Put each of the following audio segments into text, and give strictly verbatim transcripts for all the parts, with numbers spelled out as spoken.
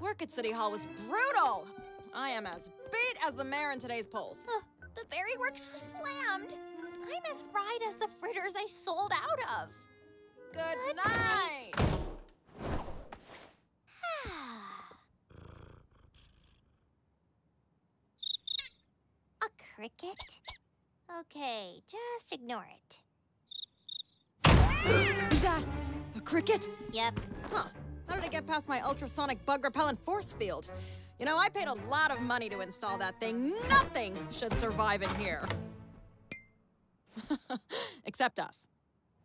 Work at City Hall was brutal! I am as beat as the mayor in today's polls. Uh, the berry works was slammed. I'm as fried as the fritters I sold out of. Good, Good night! night. A cricket? Okay, just ignore it. Is that a cricket? Yep. Huh. How did it get past my ultrasonic bug repellent force field? You know, I paid a lot of money to install that thing. Nothing should survive in here. Except us.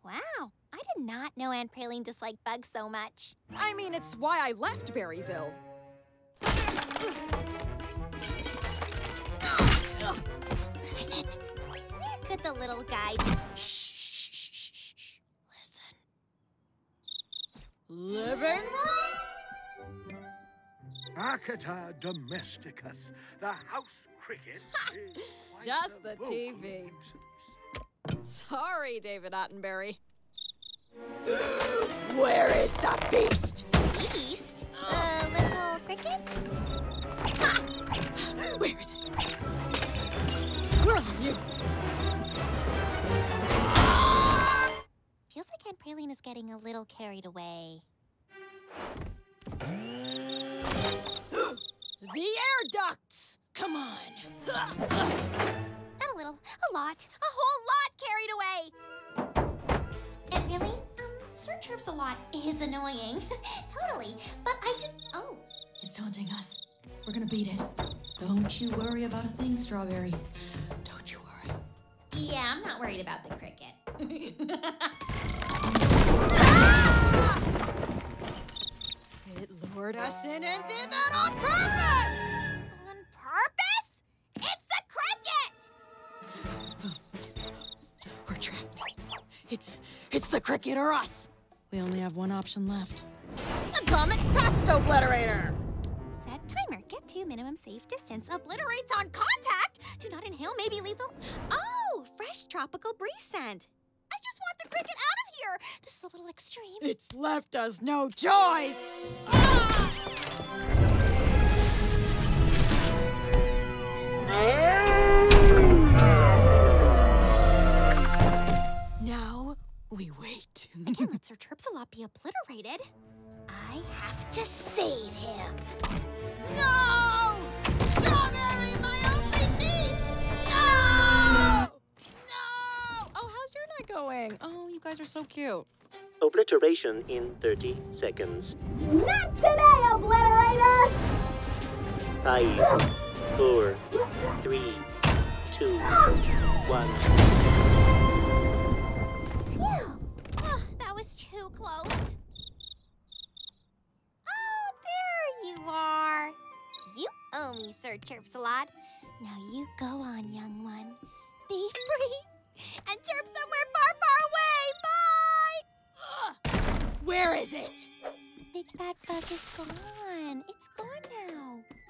Wow. I did not know Aunt Praline disliked bugs so much. I mean, it's why I left Berryville. Where is it? Where could the little guy be? Shh. Living room? Arcata domesticus, the house cricket. Is just the T V. Nuisance. Sorry, David Attenberry. Where is the beast? Beast? A little cricket? Ha! Where is it? Where are you? Feels like Aunt Praline is getting a little carried away. The air ducts! Come on! Not a little, a lot, a whole lot carried away! Aunt Praline, um, Sir Chirp's a lot is annoying. Totally, but I just, oh. It's taunting us. We're gonna beat it. Don't you worry about a thing, Strawberry. Don't you worry. Yeah, I'm not worried about the cricket. Ah! It lured us in and did that on purpose! On purpose? It's a cricket! We're trapped. It's it's the cricket or us. We only have one option left. Atomic pest obliterator! Set timer. Get to minimum safe distance. Obliterates on contact. Do not inhale. Maybe lethal. Oh, fresh tropical breeze scent. I just want the cricket out of here! This is a little extreme. It's left us no choice! Ah! Now we wait. I can't let Sir Chirpsalot be obliterated. I have to save him. No! Strawberry, my only niece! No! Going. Oh, you guys are so cute. Obliteration in thirty seconds. Not today, obliterator! Five, four, three, two, one. Phew. Oh, that was too close. Oh, there you are. You owe me, Sir Chirpsalot. Now you go on, young one. Be free. And chirp somewhere far, far away! Bye! Ugh. Where is it? The big bad bug is gone. It's gone now.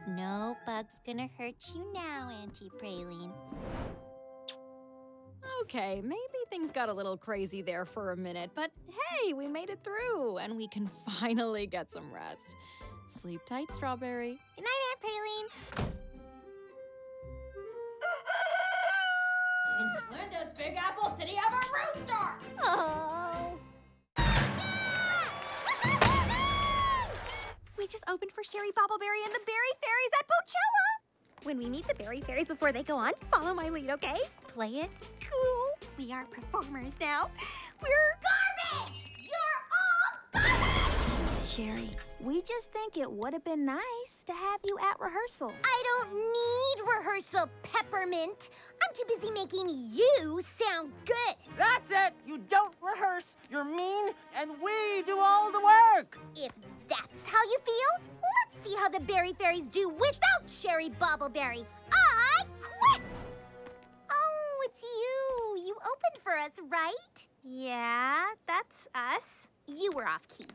No bug's gonna hurt you now, Auntie Praline. Okay, maybe things got a little crazy there for a minute, but hey, we made it through, and we can finally get some rest. Sleep tight, Strawberry. Good night, Aunt Praline. Since when does Big Apple City have a rooster? Oh. Yeah! We just opened for Cherry Bobbleberry and the Berry Fairies at Coachella. When we meet the Berry Fairies before they go on, follow my lead, okay? Play it cool. We are performers now. We're garbage! You're all garbage! Cherry, we just think it would have been nice to have you at rehearsal. I don't need rehearsal, Peppermint. Too busy making you sound good. That's it. You don't rehearse. You're mean, and we do all the work. If that's how you feel, let's see how the Berry Fairies do without Cherry Bobbleberry. I quit. Oh, it's you. You opened for us, right? Yeah, that's us. You were off key.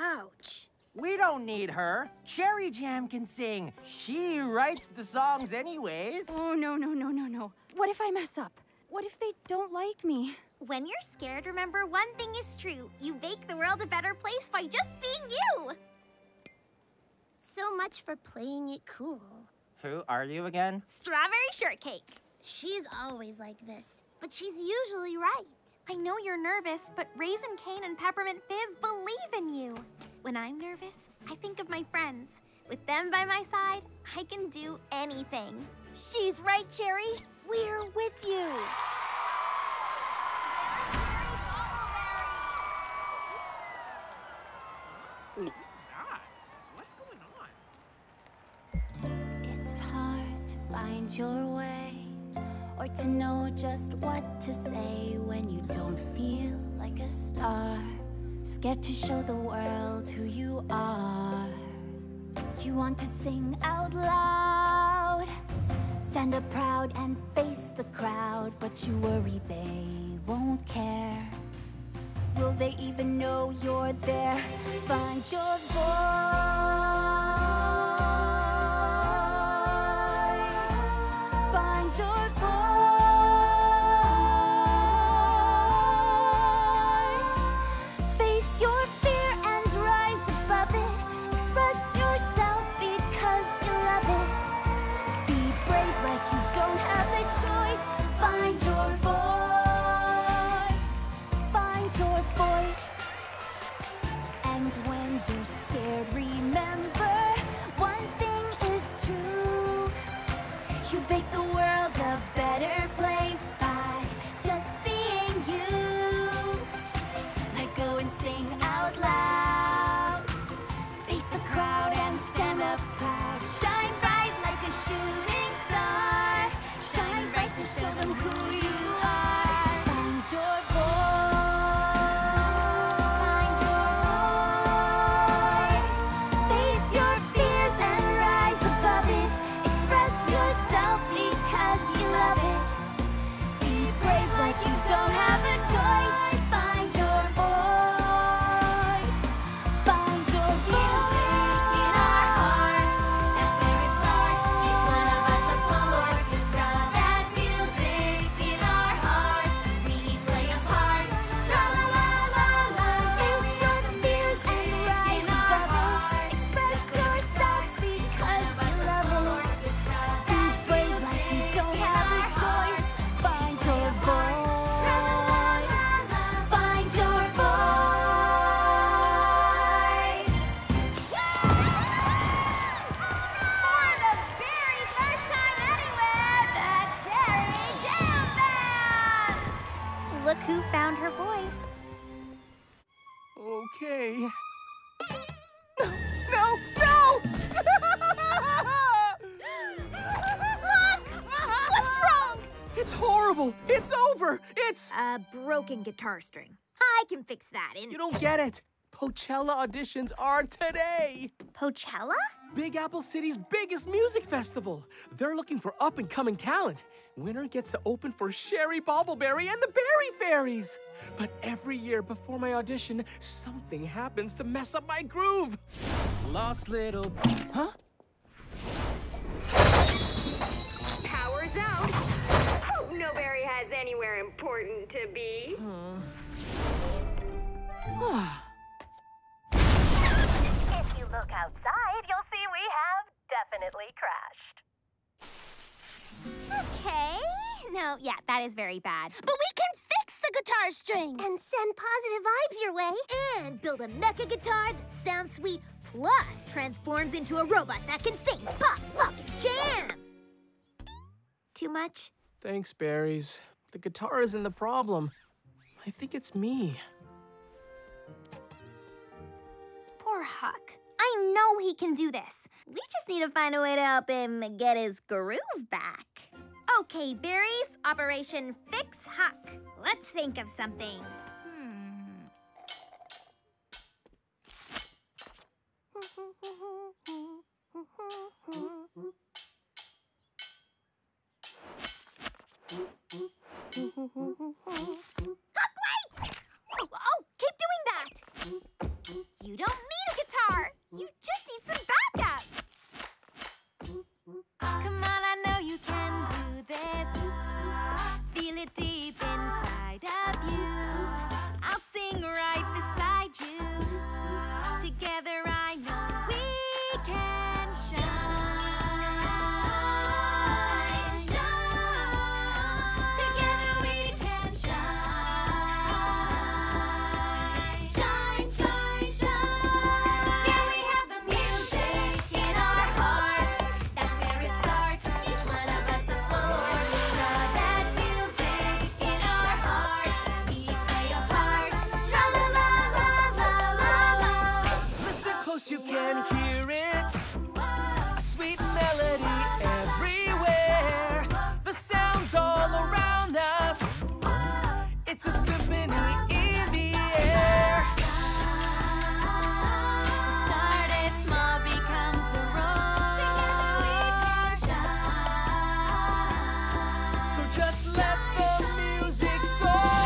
Ouch. We don't need her. Cherry Jam can sing. She writes the songs anyways. Oh, no, no, no, no, no. What if I mess up? What if they don't like me? When you're scared, remember one thing is true. You make the world a better place by just being you. so much for playing it cool. Who are you again? Strawberry Shortcake. She's always like this, but she's usually right. I know you're nervous, but Raisin Cane and Peppermint Fizz believe in you. When I'm nervous, I think of my friends. With them by my side, I can do anything. She's right, Cherry. We're with you. Who's that? What's going on? It's hard to find your way, or to know just what to say when you don't feel like a star. Scared to show the world who you are. You want to sing out loud, stand up proud and face the crowd, but you worry they won't care. Will they even know you're there? Find your voice. Find your voice. Face your fear and rise above it. Express yourself because you love it. Be brave like you don't have a choice. Find your voice. Your voice. And when you're scared, remember one thing is true. You make the world a better place by just being you. Let go and sing out loud, face the crowd and stand up proud. Shine bright like a shooting star, shine bright to show them who you are. Find your voice. Okay. No, no, no! Look! What's wrong? It's horrible. It's over. It's a broken guitar string. I can fix that in. You don't get it. Coachella auditions are today. Coachella? Big Apple City's biggest music festival. They're looking for up-and-coming talent. Winner gets to open for Cherry Bobbleberry and the Berry Fairies. But every year before my audition, something happens to mess up my groove. Lost little... Huh? Power's out. Hope no berry has anywhere important to be. Hmm. If you look outside, you'll see we have definitely crashed. Okay. No, yeah, that is very bad. But we can fix the guitar string! And send positive vibes your way. And build a mecha guitar that sounds sweet, plus transforms into a robot that can sing, pop, lock, and jam! Too much? Thanks, Berries. The guitar isn't the problem. I think it's me. Poor Huck. I know he can do this. We just need to find a way to help him get his groove back. Okay, Berries, Operation Fix Huck. Let's think of something. Hmm. Huck, wait! Oh, oh, keep doing that! You don't need a guitar. You just need some backup. Come on, I know you can do this. Feel it deep inside of you. I'll sing right beside you. Together I know we can. close, you can hear it. A sweet melody everywhere. The sounds all around us. It's a symphony in the air. Started small, becomes a roar. Together we can shine. So just let the music soar.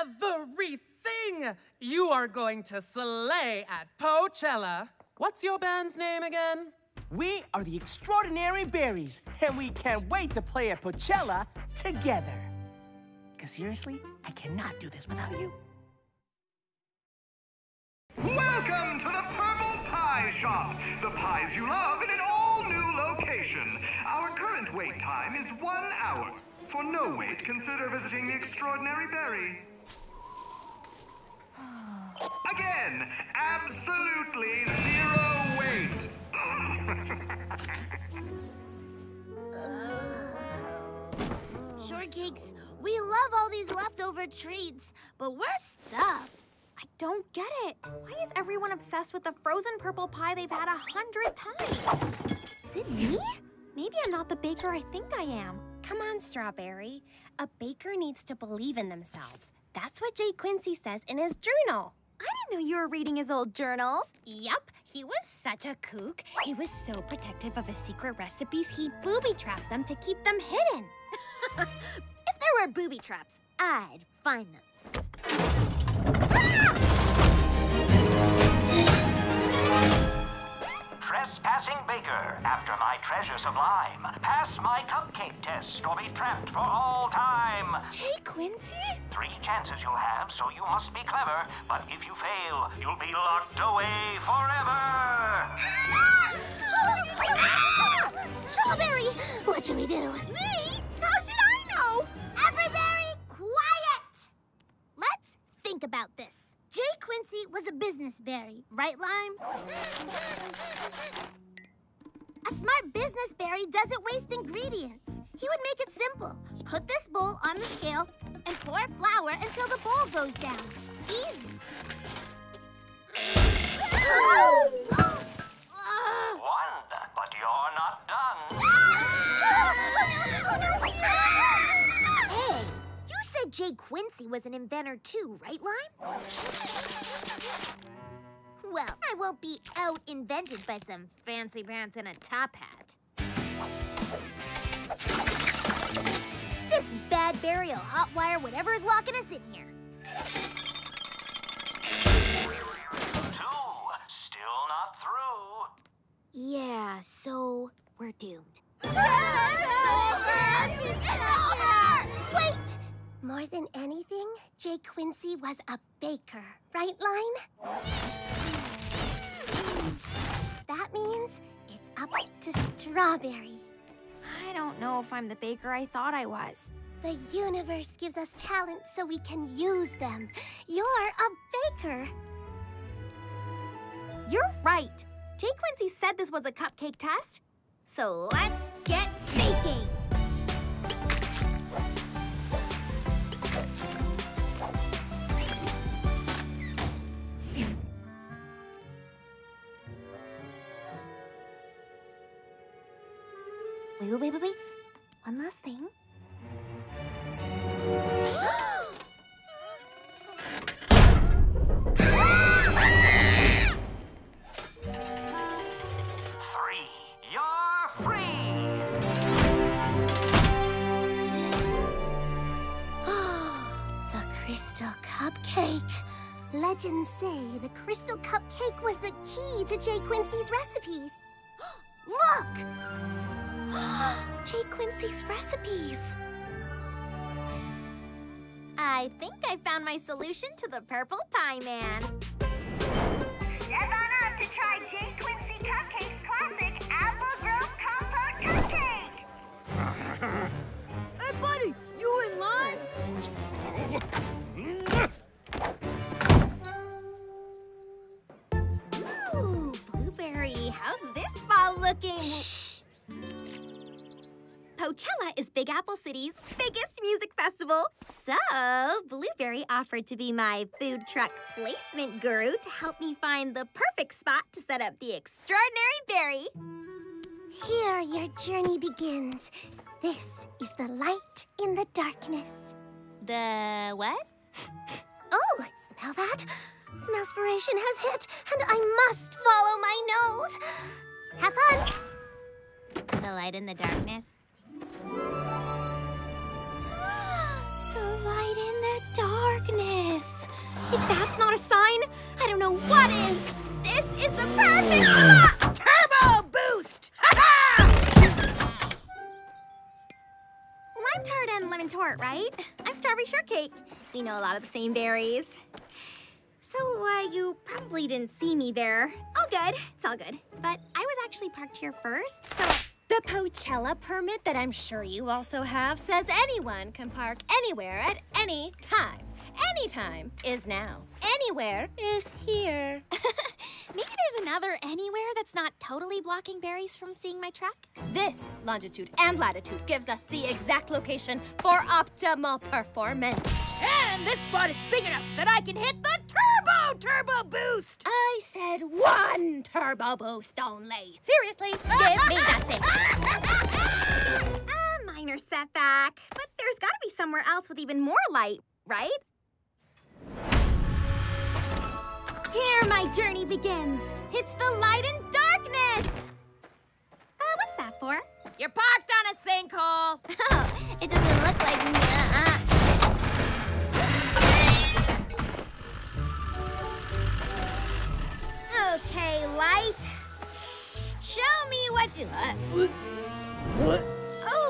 Everything. You are going to slay at Coachella. What's your band's name again? We are the Extraordinary Berries, and we can't wait to play at Coachella together. Because seriously, I cannot do this without you. Welcome to the Purple Pie Shop. The pies you love in an all-new location. Our current wait time is one hour. For no wait, consider visiting the Extraordinary Berry. Again, absolutely zero wait. uh, Shortcakes, we love all these leftover treats, but we're stuffed. I don't get it. Why is everyone obsessed with the frozen purple pie they've had a hundred times? Is it me? Maybe I'm not the baker I think I am. Come on, Strawberry. A baker needs to believe in themselves. That's what Jay Quincy says in his journal. I didn't know you were reading his old journals. Yep, he was such a kook. He was so protective of his secret recipes, he booby-trapped them to keep them hidden. If there were booby traps, I'd find them. Trespassing baker, after my treasures of lime, pass my cupcake test or be trapped for all time. Jay Quincy? Three chances you'll have, so you must be clever. But if you fail, you'll be locked away forever. Strawberry, what should we do? Me? How should I know? Everybody, quiet! Let's think about this. Jay Quincy was a business berry, right, Lime? A smart business berry doesn't waste ingredients. He would make it simple. Put this bowl on the scale and pour flour until the bowl goes down. Easy. One, but you're not done. Oh, no, oh, no. Hey. Jay Quincy was an inventor too, right, Lime? Well, I won't be out-invented by some fancy pants and a top hat. This bad berry will hotwire whatever is locking us in here. Two, still not through. Yeah, so we're doomed. It's over! It's over! Wait! More than anything, Jay Quincy was a baker, right, Lime? That means it's up to Strawberry. I don't know if I'm the baker I thought I was. The universe gives us talent so we can use them. You're a baker. You're right. Jay Quincy said this was a cupcake test. So let's get baking. Wait, wait, wait, wait. One last thing. Three, you're free! The crystal cupcake. Let Legends say the crystal cupcake was the key to Jay Quincy's recipes. Look! Jay Quincy's recipes. I think I found my solution to the Purple Pie Man. Step on up to try Jay Quincy Cupcake's classic Apple Grove Compote Cupcake. Hey, buddy, you in line? Ooh, Blueberry, how's this fall looking? Shh. Coachella is Big Apple City's biggest music festival. So, Blueberry offered to be my food truck placement guru to help me find the perfect spot to set up the Extraordinary Berry. Here your journey begins. This is the light in the darkness. The what? Oh, smell that? Smellspiration has hit, and I must follow my nose. Have fun. The light in the darkness. The light in the darkness. If that's not a sign, I don't know what is. This is the perfect spot. Turbo boost! Lime tart and lemon tort, right? I'm Strawberry Shortcake. We know a lot of the same berries. So, uh, you probably didn't see me there. All good, it's all good. But I was actually parked here first, so... The Coachella permit that I'm sure you also have says anyone can park anywhere at any time. Any time is now. Anywhere is here. Maybe there's another anywhere that's not totally blocking berries from seeing my truck? This longitude and latitude gives us the exact location for optimal performance. And this spot is big enough that I can hit the turbo turbo boost! I said one turbo boost only. Seriously, give me that thing. A minor setback, but there's gotta be somewhere else with even more light, right? Here my journey begins. It's the light in darkness! Uh, what's that for? You're parked on a sinkhole! Oh, it doesn't look like me, uh-uh. Okay, light. Show me what you... Uh, what?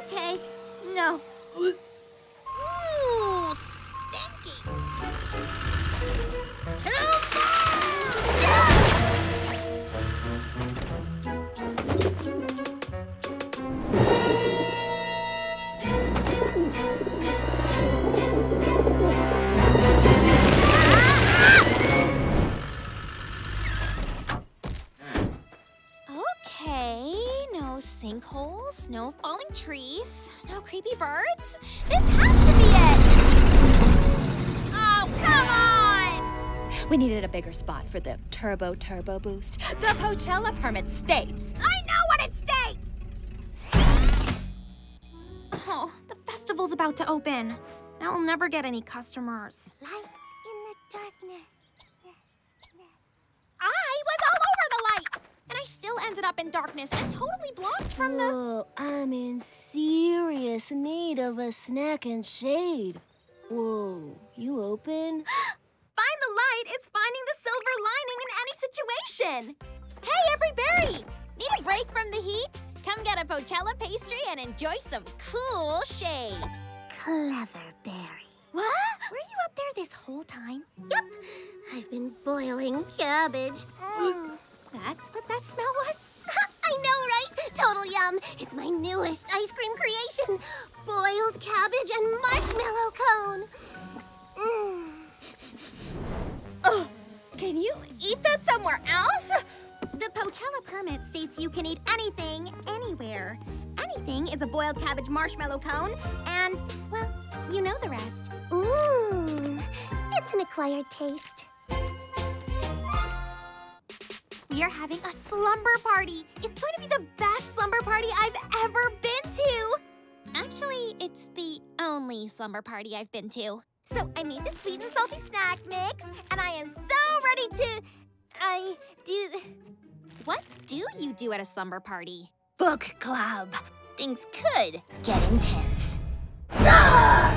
Okay, no. Ooh, stinky. Sinkholes, no falling trees, no creepy birds. This has to be it! Oh, come on! We needed a bigger spot for the turbo turbo boost. The Coachella permit states. I know what it states! Oh, the festival's about to open. Now I'll never get any customers. Light in the darkness. I was all over the light! And I still ended up in darkness and totally blocked from the... Oh, I'm in serious need of a snack and shade. Whoa, you open? Find the light is finding the silver lining in any situation. Hey, every berry! Need a break from the heat? Come get a Coachella pastry and enjoy some cool shade. Clever berry. What? Were you up there this whole time? Yep. I've been boiling cabbage. Mm. That's what that smell was? I know, right? Total yum. It's my newest ice cream creation. Boiled cabbage and marshmallow cone. Mm. Oh, can you eat that somewhere else? The Coachella permit states you can eat anything, anywhere. Anything is a boiled cabbage marshmallow cone, and, well, you know the rest. Mmm, it's an acquired taste. We are having a slumber party. It's going to be the best slumber party I've ever been to. Actually, it's the only slumber party I've been to. So I made this sweet and salty snack mix, and I am so ready to... I do... What do you do at a slumber party? Book club. Things could get intense. Ah!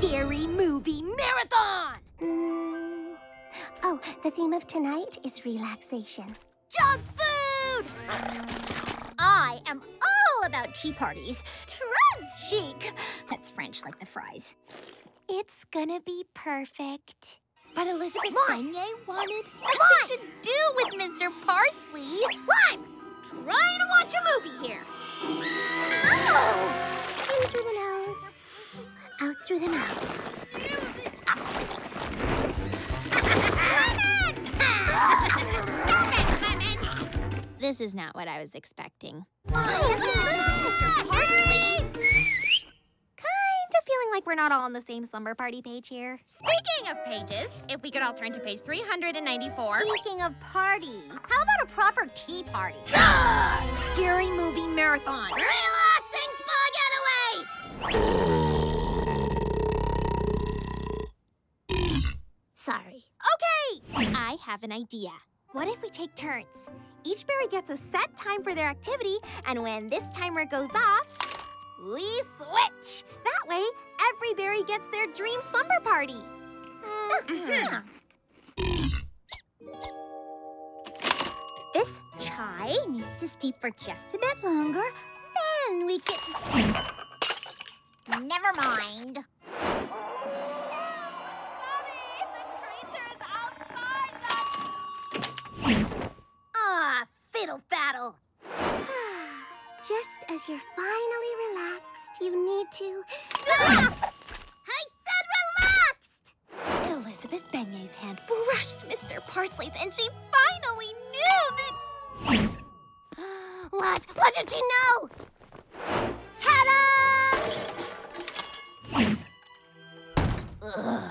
Scary movie marathon! Mm. Oh, the theme of tonight is relaxation. Junk food! I am all about tea parties. Très chic. That's French, like the fries. It's gonna be perfect. But Elizabeth Kanye wanted nothing to do with Mister Parsley. Lime! Trying to watch a movie here. Oh! In through the nose, out through the mouth. This is not what I was expecting. Feeling like we're not all on the same slumber party page here. Speaking of pages, if we could all turn to page three hundred ninety-four. Speaking of party, how about a proper tea party? Scary movie marathon. Relaxing spa getaway! Sorry. Okay, I have an idea. What if we take turns? Each berry gets a set time for their activity, and when this timer goes off, we switch! That way, every berry gets their dream slumber party. Mm-hmm. This chai needs to steep for just a bit longer. Then we can... Never mind. Ah, fiddle faddle. Just as you're finally relaxed, you need to... Ah! I said relaxed! Elizabeth Benye's hand brushed Mister Parsley's and she finally knew that... What? What did she know? Ta-da! Ugh.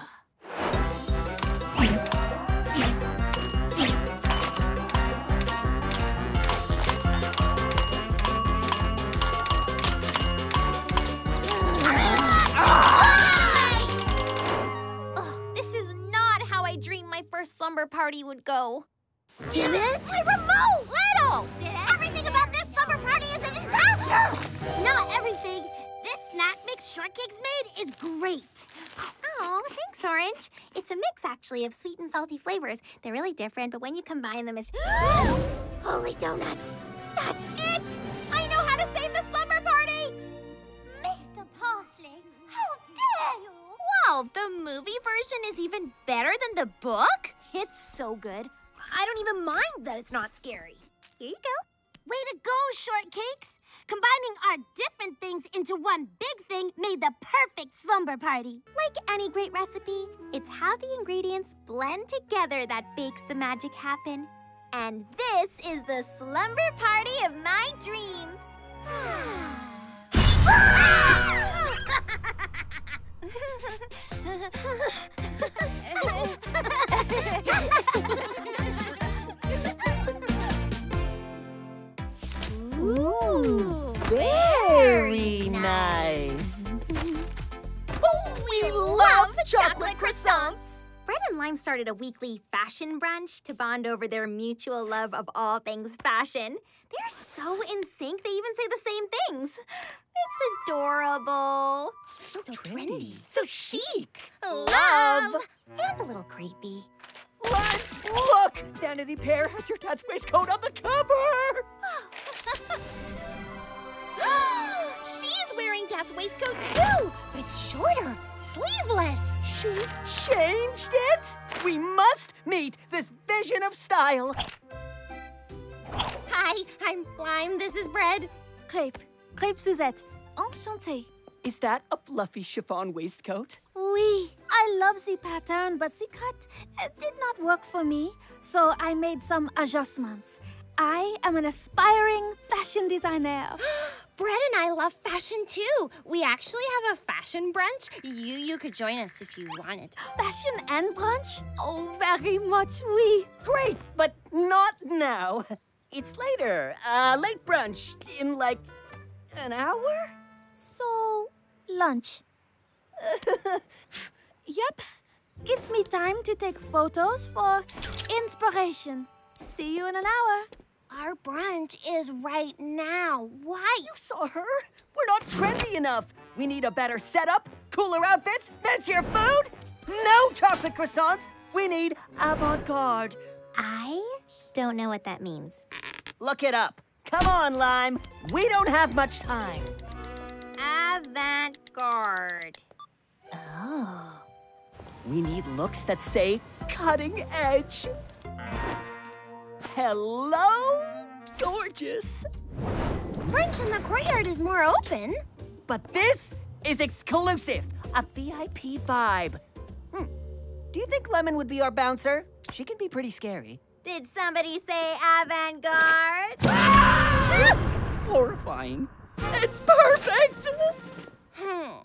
Slumber party would go. Give it? My remote! Little! Everything about this slumber party is a disaster! Not everything. This snack mix Shortcake's made is great. Oh, thanks, Orange. It's a mix, actually, of sweet and salty flavors. They're really different, but when you combine them, it's... Holy donuts! That's it! I know how to save the slumber party! Mister Parsley, how dare you! Wow, the movie version is even better than the book? It's so good. I don't even mind that it's not scary. Here you go. Way to go, Shortcakes! Combining our different things into one big thing made the perfect slumber party. Like any great recipe, it's how the ingredients blend together that makes the magic happen. And this is the slumber party of my dreams. Ooh, very nice. Oh, we love chocolate croissants. Fred and Lime started a weekly fashion brunch to bond over their mutual love of all things fashion. They're so in sync, they even say the same things. It's adorable. So, so trendy. trendy. So chic. Love. love. And a little creepy. What? Look! Vanity Pear has your dad's waistcoat on the cover! She's wearing dad's waistcoat too, but it's shorter. Sleeveless! She changed it? We must meet this vision of style. Hi, I'm Lime. This is Bread. Crepe. Crepe Suzette. Enchantée. Is that a fluffy chiffon waistcoat? Oui. I love the pattern, but the cut it did not work for me, so I made some adjustments. I am an aspiring fashion designer. Bread and I love fashion, too. We actually have a fashion brunch. You, you could join us if you wanted. Fashion and brunch? Oh, very much, oui. Great, but not now. It's later, uh, late brunch in, like, an hour? So, lunch. Yep. Gives me time to take photos for inspiration. See you in an hour. Our brunch is right now. Why? You saw her. We're not trendy enough. We need a better setup, cooler outfits, fancier food. No chocolate croissants. We need avant-garde. I don't know what that means. Look it up. Come on, Lime. We don't have much time. Avant-garde. Oh. We need looks that say cutting edge. Hello, gorgeous. Brunch in the courtyard is more open. But this is exclusive, a V I P vibe. Hmm. Do you think Lemon would be our bouncer? She can be pretty scary. Did somebody say avant-garde? Ah! Horrifying. It's perfect! Hmm.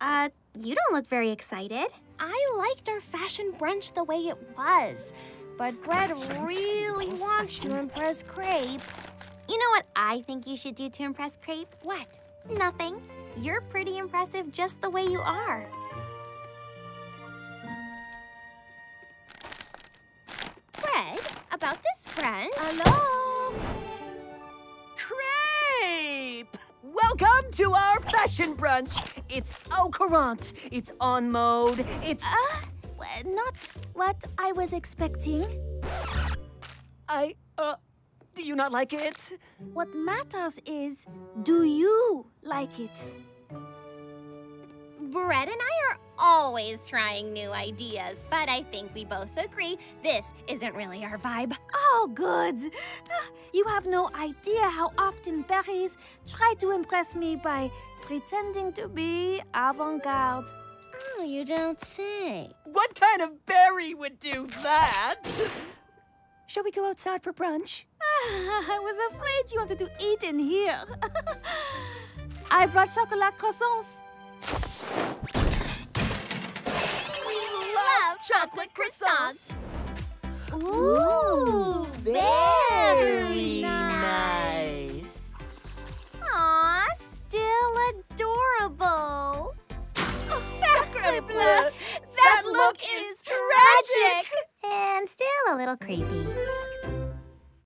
Uh, you don't look very excited. I liked our fashion brunch the way it was, but Bread really wants to impress Crepe. You know what I think you should do to impress Crepe? What? Nothing. You're pretty impressive just the way you are. Bread, about this brunch. Hello? Crepe! Welcome to our fashion brunch. It's au courant. It's on mode. It's... Uh, not what I was expecting. I, uh... Do you not like it? What matters is, do you like it? Bread and I are always trying new ideas, but I think we both agree this isn't really our vibe. Oh, good. You have no idea how often berries try to impress me by pretending to be avant-garde. Oh, you don't say. What kind of berry would do that? Shall we go outside for brunch? I was afraid you wanted to eat in here. I brought chocolate croissants. We love chocolate croissants. Ooh, very nice. Aw, still adorable. Oh, sacre bleu, that look is tragic. And still a little creepy.